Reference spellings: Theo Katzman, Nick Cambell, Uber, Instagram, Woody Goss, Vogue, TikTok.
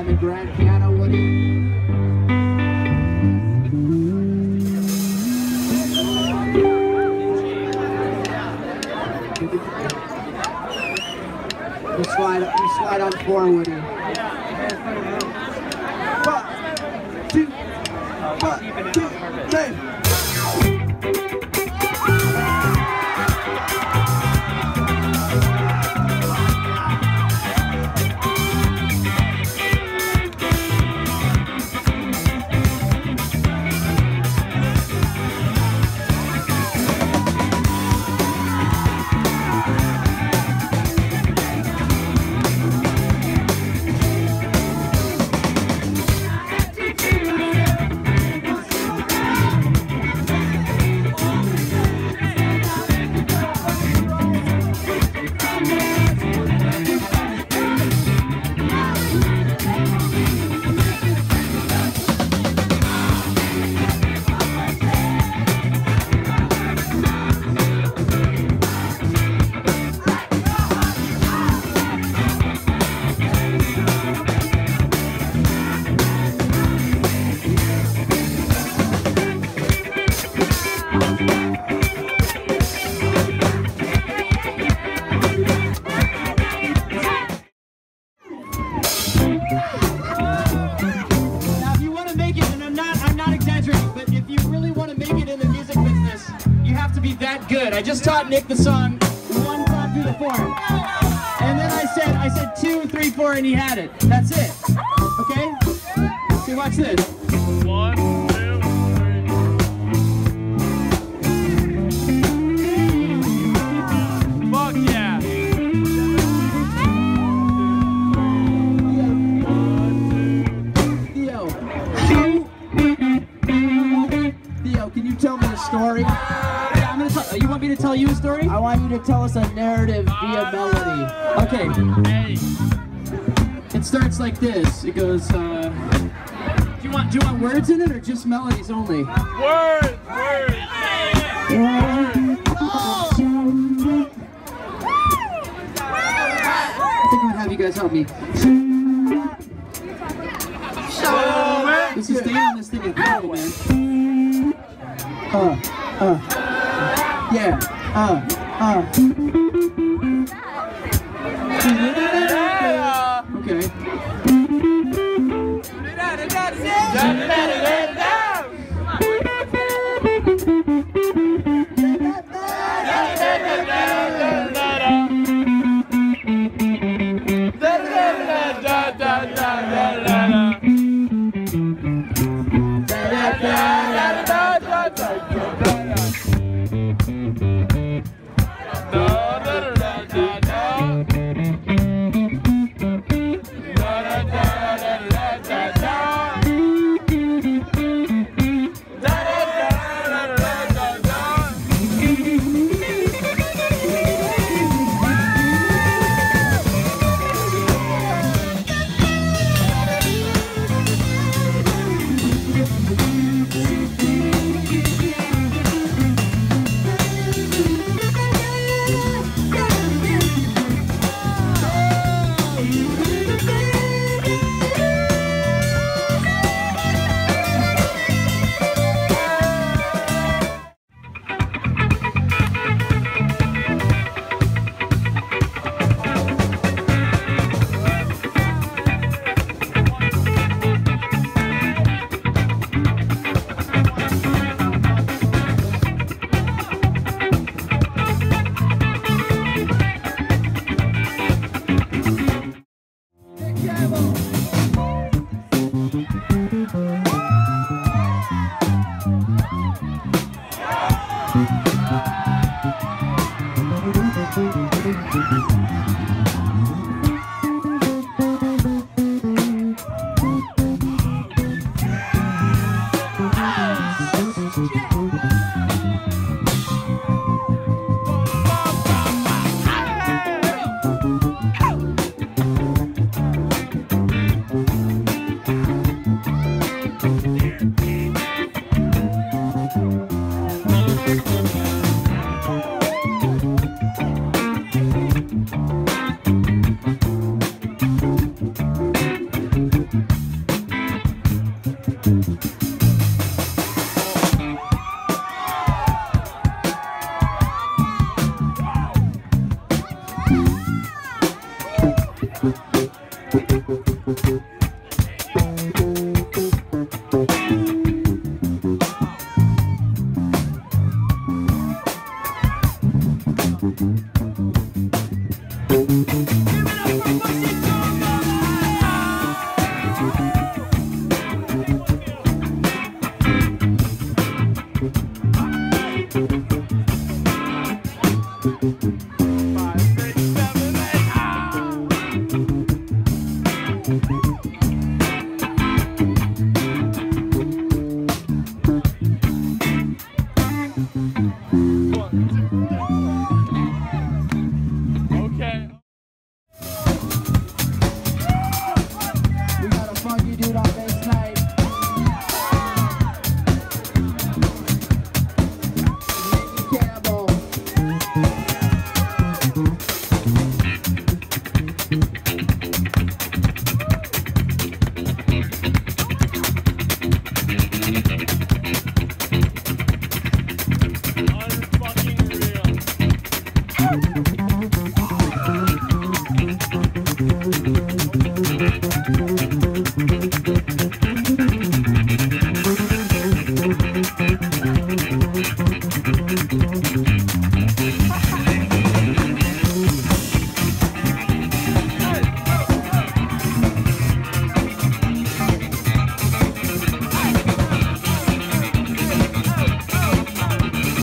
on the grand piano, Woody. You slide on four, Woody. One, two, three. Good. I just taught Nick the song, 1, 5, 2, 4. And then I said 2, 3, 4, and he had it. That's it. Okay? So watch this. 1, 2, 3. Fuck yeah. 1, 2. Theo, can you tell me a story? You want me to tell you a story? I want you to tell us a narrative via melody. Okay. Hey. It starts like this. It goes, do you want words in it or just melodies only? Words! Words! Oh. I think I'm gonna have you guys help me. This is staying on this thing is beautiful, man. Yeah. Okay.